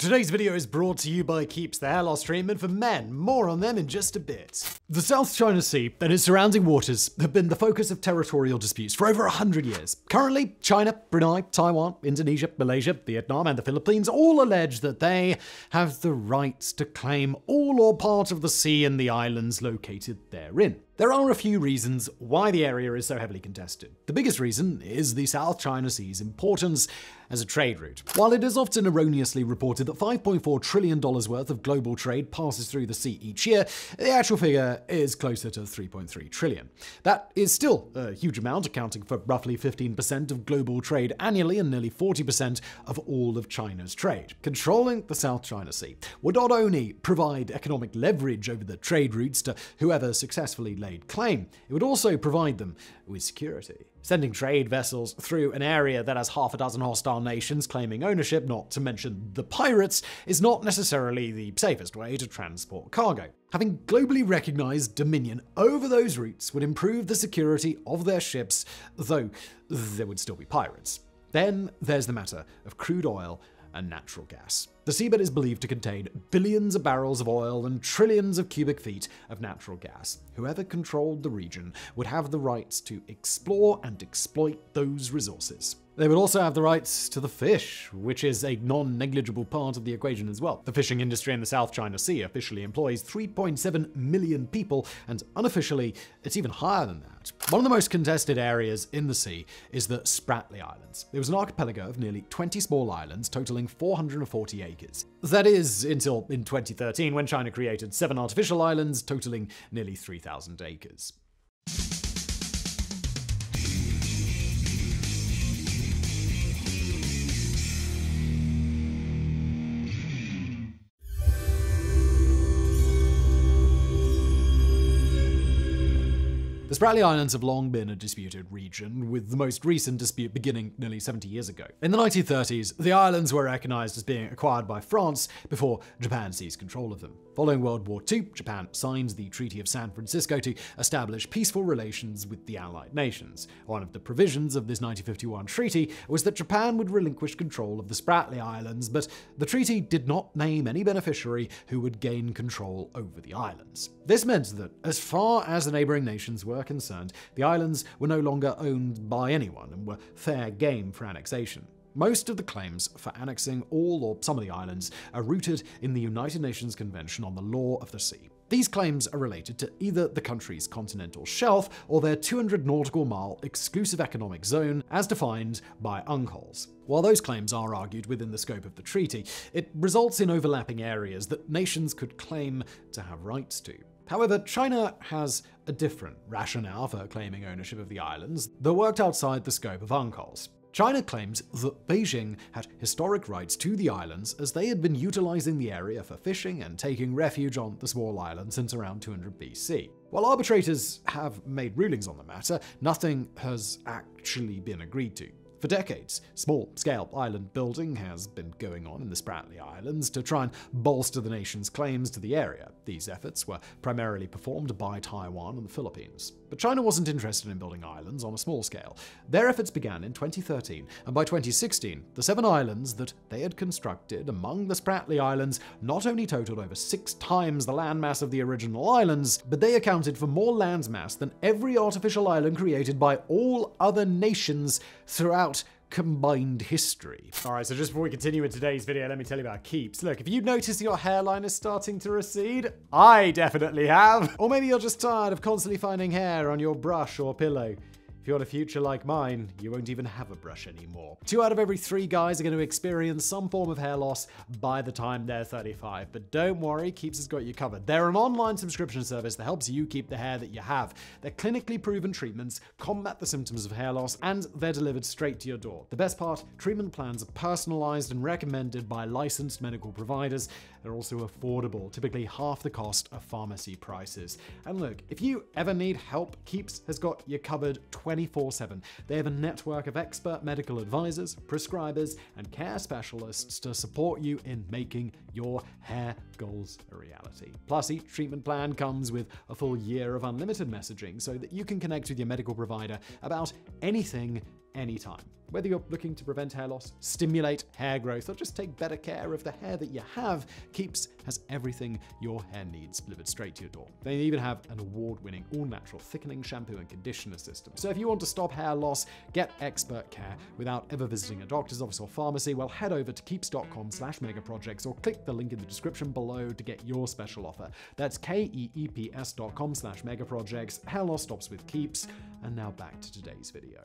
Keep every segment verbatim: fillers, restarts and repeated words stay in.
Today's video is brought to you by Keeps, the hair loss treatment for men. More on them in just a bit. The South China Sea and its surrounding waters have been the focus of territorial disputes for over one hundred years. Currently, China, Brunei, Taiwan, Indonesia, Malaysia, Vietnam, and the Philippines all allege that they have the rights to claim all or part of the sea and the islands located therein. There are a few reasons why the area is so heavily contested. The biggest reason is the South China Sea's importance as a trade route. While it is often erroneously reported that five point four trillion dollars worth of global trade passes through the sea each year, the actual figure is closer to three point three trillion dollars. That is still a huge amount, accounting for roughly fifteen percent of global trade annually and nearly forty percent of all of China's trade. Controlling the South China Sea would not only provide economic leverage over the trade routes to whoever successfully lays claim, it would also provide them with security. Sending trade vessels through an area that has half a dozen hostile nations claiming ownership, not to mention the pirates, is not necessarily the safest way to transport cargo. Having globally recognized dominion over those routes would improve the security of their ships, though there would still be pirates. Then there's the matter of crude oil and natural gas. The seabed is believed to contain billions of barrels of oil and trillions of cubic feet of natural gas. Whoever controlled the region would have the rights to explore and exploit those resources. They would also have the rights to the fish, which is a non-negligible part of the equation as well. The fishing industry in the South China Sea officially employs three point seven million people, and unofficially, it's even higher than that. One of the most contested areas in the sea is the Spratly Islands. It was an archipelago of nearly twenty small islands, totaling four hundred forty acres. That is, until in twenty thirteen, when China created seven artificial islands, totaling nearly three thousand acres. The Spratly Islands have long been a disputed region, with the most recent dispute beginning nearly seventy years ago. In the nineteen thirties, the islands were recognized as being acquired by France before Japan seized control of them. Following World War Two, Japan signed the Treaty of San Francisco to establish peaceful relations with the Allied nations. One of the provisions of this nineteen fifty-one treaty was that Japan would relinquish control of the Spratly Islands, but the treaty did not name any beneficiary who would gain control over the islands. This meant that, as far as the neighboring nations were concerned, the islands were no longer owned by anyone and were fair game for annexation. Most of the claims for annexing all or some of the islands are rooted in the United Nations Convention on the Law of the Sea. These claims are related to either the country's continental shelf or their two hundred nautical mile exclusive economic zone as defined by UNCLOS. While those claims are argued within the scope of the treaty, it results in overlapping areas that nations could claim to have rights to. However, China has a different rationale for claiming ownership of the islands that worked outside the scope of UNCLOS. China claims that Beijing had historic rights to the islands as they had been utilizing the area for fishing and taking refuge on the small island since around two hundred B C. While arbitrators have made rulings on the matter, nothing has actually been agreed to. For decades, small-scale island building has been going on in the Spratly Islands to try and bolster the nation's claims to the area. These efforts were primarily performed by Taiwan and the Philippines. But China wasn't interested in building islands on a small scale. Their efforts began in twenty thirteen, and by twenty sixteen, the seven islands that they had constructed among the Spratly Islands not only totaled over six times the landmass of the original islands, but they accounted for more landmass than every artificial island created by all other nations throughout combined history. All right, so just before we continue in today's video, let me tell you about Keeps. Look, if you notice your hairline is starting to recede, I definitely have. Or maybe you're just tired of constantly finding hair on your brush or pillow. If you want a future like mine, you won't even have a brush anymore. Two out of every three guys are going to experience some form of hair loss by the time they're thirty-five. But don't worry, Keeps has got you covered. They're an online subscription service that helps you keep the hair that you have. Their clinically proven treatments combat the symptoms of hair loss, and they're delivered straight to your door. The best part, treatment plans are personalized and recommended by licensed medical providers. They're also affordable, typically half the cost of pharmacy prices. And look, if you ever need help, Keeps has got you covered twenty-four seven. They have a network of expert medical advisors, prescribers, and care specialists to support you in making your hair goals a reality. Plus, each treatment plan comes with a full year of unlimited messaging so that you can connect with your medical provider about anything anytime. Whether you're looking to prevent hair loss, stimulate hair growth, or just take better care of the hair that you have, Keeps has everything your hair needs delivered straight to your door. They even have an award-winning all-natural thickening shampoo and conditioner system. So if you want to stop hair loss, get expert care without ever visiting a doctor's office or pharmacy, well, head over to keeps dot com slash megaprojects or click the link in the description below to get your special offer. That's K E E P S dot com slash megaprojects. Hair loss stops with Keeps. And now back to today's video.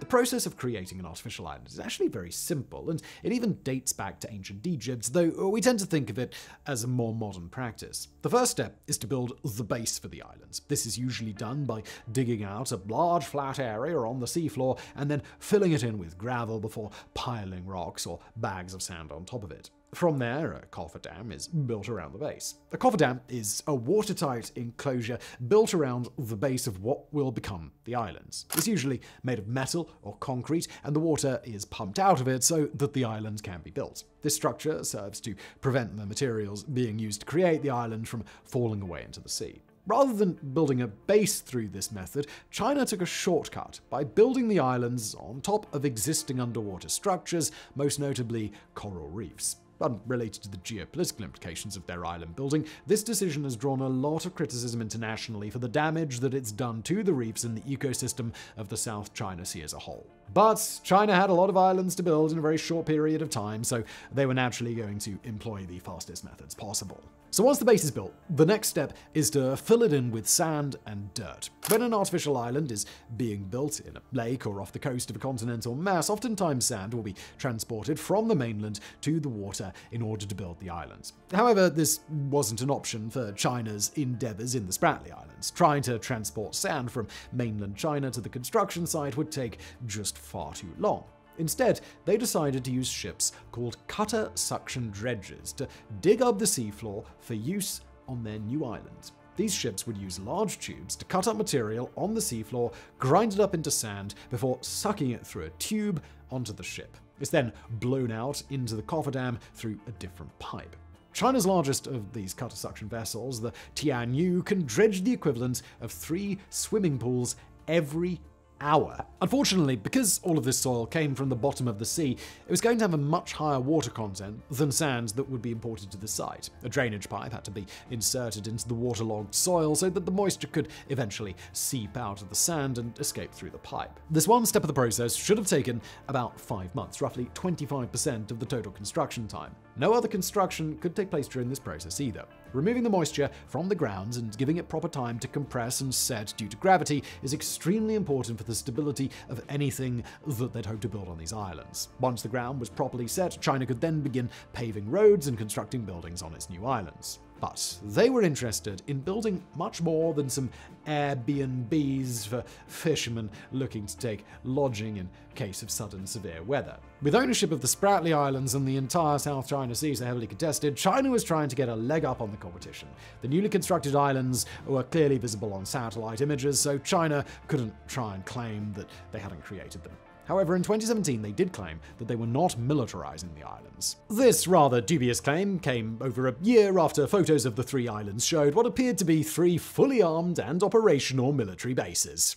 The process of creating an artificial island is actually very simple, and it even dates back to ancient Egypt, though we tend to think of it as a more modern practice. The first step is to build the base for the island. This is usually done by digging out a large flat area on the seafloor and then filling it in with gravel before piling rocks or bags of sand on top of it. From there, a cofferdam is built around the base. A cofferdam is a watertight enclosure built around the base of what will become the islands. It's usually made of metal or concrete, and the water is pumped out of it so that the island can be built. This structure serves to prevent the materials being used to create the island from falling away into the sea. Rather than building a base through this method, China took a shortcut by building the islands on top of existing underwater structures, most notably coral reefs. Unrelated to the geopolitical implications of their island building, this decision has drawn a lot of criticism internationally for the damage that it's done to the reefs and the ecosystem of the South China Sea as a whole. But China had a lot of islands to build in a very short period of time, so they were naturally going to employ the fastest methods possible. So once the base is built, the next step is to fill it in with sand and dirt. When an artificial island is being built in a lake or off the coast of a continental mass, oftentimes sand will be transported from the mainland to the water in order to build the islands. However, this wasn't an option for China's endeavors in the Spratly Islands. Trying to transport sand from mainland China to the construction site would take just far too long. Instead, they decided to use ships called cutter suction dredges to dig up the seafloor for use on their new island. These ships would use large tubes to cut up material on the seafloor, grind it up into sand, before sucking it through a tube onto the ship. It's then blown out into the cofferdam through a different pipe. China's largest of these cutter suction vessels, the Tianyu, can dredge the equivalent of three swimming pools every hour. Unfortunately, because all of this soil came from the bottom of the sea, it was going to have a much higher water content than sand that would be imported to the site. A drainage pipe had to be inserted into the waterlogged soil so that the moisture could eventually seep out of the sand and escape through the pipe. This one step of the process should have taken about five months, roughly twenty-five percent of the total construction time. No other construction could take place during this process either. Removing the moisture from the grounds and giving it proper time to compress and set due to gravity is extremely important for the stability of anything that they'd hope to build on these islands. Once the ground was properly set, China could then begin paving roads and constructing buildings on its new islands. But they were interested in building much more than some Airbnbs for fishermen looking to take lodging in case of sudden severe weather. With ownership of the Spratly Islands and the entire South China Sea so heavily contested, China was trying to get a leg up on the competition. The newly constructed islands were clearly visible on satellite images, so China couldn't try and claim that they hadn't created them. However, in twenty seventeen, they did claim that they were not militarizing the islands. This rather dubious claim came over a year after photos of the three islands showed what appeared to be three fully armed and operational military bases.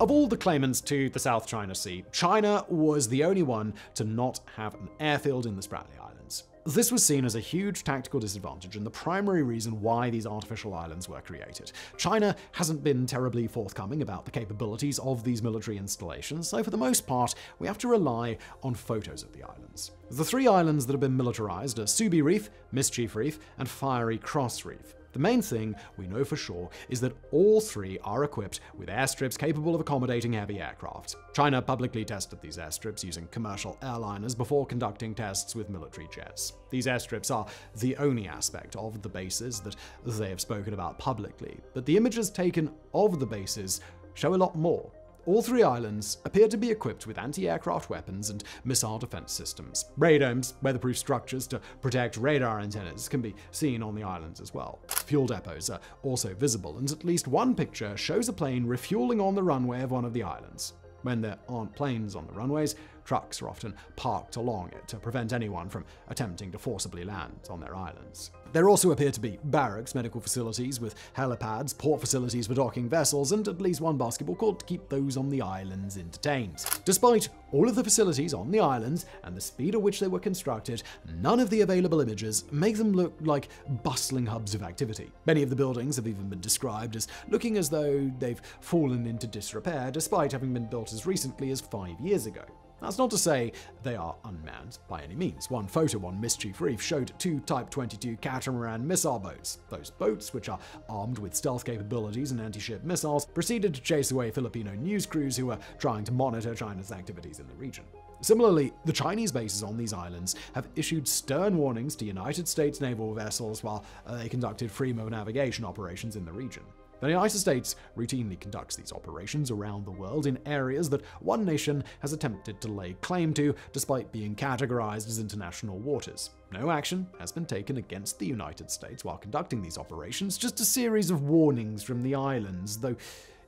Of all the claimants to the South China Sea, China was the only one to not have an airfield in the Spratly Islands. This was seen as a huge tactical disadvantage and the primary reason why these artificial islands were created. China hasn't been terribly forthcoming about the capabilities of these military installations, so for the most part, we have to rely on photos of the islands. The three islands that have been militarized are Subi Reef, Mischief Reef, and Fiery Cross Reef. The main thing we know for sure is that all three are equipped with airstrips capable of accommodating heavy aircraft. China publicly tested these airstrips using commercial airliners before conducting tests with military jets. These airstrips are the only aspect of the bases that they have spoken about publicly, but the images taken of the bases show a lot more. All three islands appear to be equipped with anti-aircraft weapons and missile defense systems. Radomes, weatherproof structures to protect radar antennas, can be seen on the islands as well. Fuel depots are also visible, and at least one picture shows a plane refueling on the runway of one of the islands. When there aren't planes on the runways, Trucks are often parked along it to prevent anyone from attempting to forcibly land on their islands. There also appear to be barracks, medical facilities with helipads, port facilities for docking vessels, and at least one basketball court to keep those on the islands entertained. Despite all of the facilities on the islands and the speed at which they were constructed, none of the available images make them look like bustling hubs of activity. Many of the buildings have even been described as looking as though they've fallen into disrepair, despite having been built as recently as five years ago. That's not to say they are unmanned by any means. One photo on Mischief Reef showed two Type twenty-two catamaran missile boats. Those boats, which are armed with stealth capabilities and anti-ship missiles, proceeded to chase away Filipino news crews who were trying to monitor China's activities in the region. Similarly, the Chinese bases on these islands have issued stern warnings to United States naval vessels while they conducted free navigation operations in the region. The United States routinely conducts these operations around the world in areas that one nation has attempted to lay claim to, despite being categorized as international waters. No action has been taken against the United States while conducting these operations, just a series of warnings from the islands, though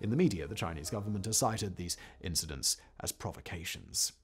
in the media the Chinese government has cited these incidents as provocations.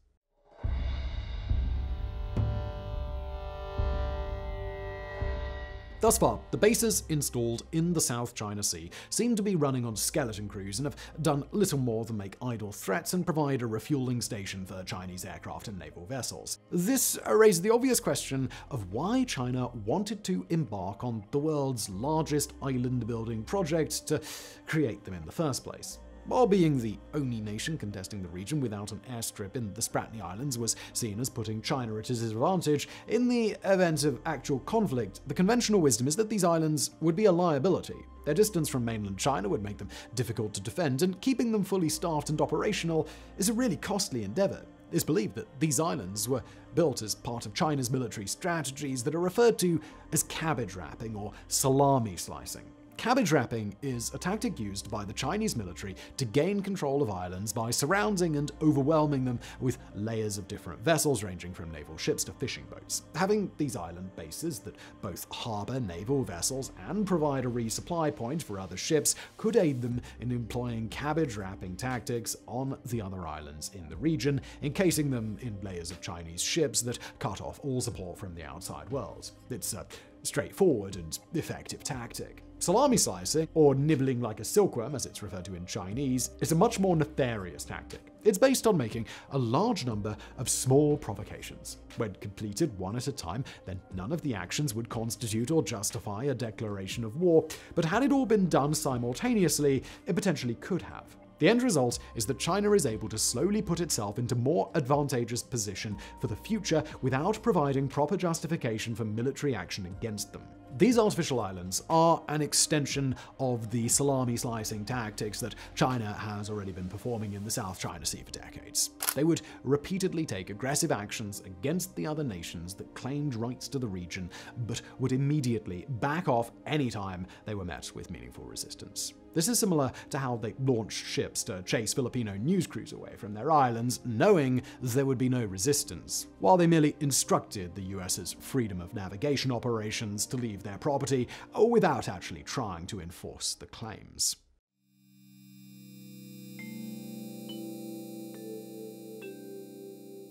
Thus far, the bases installed in the South China Sea seem to be running on skeleton crews and have done little more than make idle threats and provide a refueling station for Chinese aircraft and naval vessels. This raises the obvious question of why China wanted to embark on the world's largest island-building project to create them in the first place. While being the only nation contesting the region without an airstrip in the Spratly Islands was seen as putting China at a disadvantage, in the event of actual conflict, the conventional wisdom is that these islands would be a liability. Their distance from mainland China would make them difficult to defend, and keeping them fully staffed and operational is a really costly endeavor. It's believed that these islands were built as part of China's military strategies that are referred to as cabbage wrapping or salami slicing. Cabbage wrapping is a tactic used by the Chinese military to gain control of islands by surrounding and overwhelming them with layers of different vessels, ranging from naval ships to fishing boats. Having these island bases that both harbor naval vessels and provide a resupply point for other ships could aid them in employing cabbage wrapping tactics on the other islands in the region, encasing them in layers of Chinese ships that cut off all support from the outside world. It's a straightforward and effective tactic. Salami slicing, or nibbling like a silkworm as it's referred to in Chinese, is a much more nefarious tactic. It's based on making a large number of small provocations. When completed one at a time, then none of the actions would constitute or justify a declaration of war, but had it all been done simultaneously, it potentially could have. The end result is that China is able to slowly put itself into more advantageous position for the future without providing proper justification for military action against them. These artificial islands are an extension of the salami slicing tactics that China has already been performing in the South China Sea for decades. They would repeatedly take aggressive actions against the other nations that claimed rights to the region, but would immediately back off anytime they were met with meaningful resistance. This is similar to how they launched ships to chase Filipino news crews away from their islands, knowing there would be no resistance, while they merely instructed the U S's freedom of navigation operations to leave their property without actually trying to enforce the claims.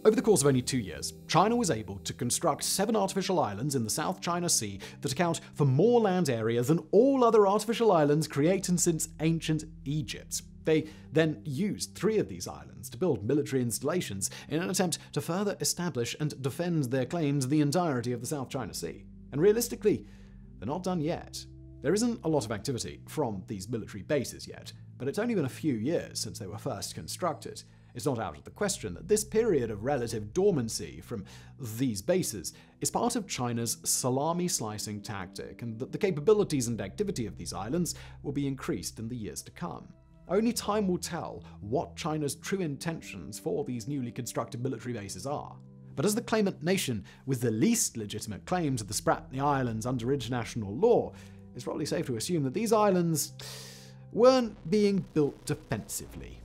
Over the course of only two years, China was able to construct seven artificial islands in the South China Sea that account for more land area than all other artificial islands created since ancient Egypt. They then used three of these islands to build military installations in an attempt to further establish and defend their claims to the entirety of the South China Sea. And realistically, they're not done yet. There isn't a lot of activity from these military bases yet, but it's only been a few years since they were first constructed. It's not out of the question that this period of relative dormancy from these bases is part of China's salami slicing tactic, and that the capabilities and activity of these islands will be increased in the years to come. Only time will tell what China's true intentions for these newly constructed military bases are. But as the claimant nation with the least legitimate claim to the Spratly Islands under international law, it's probably safe to assume that these islands weren't being built defensively.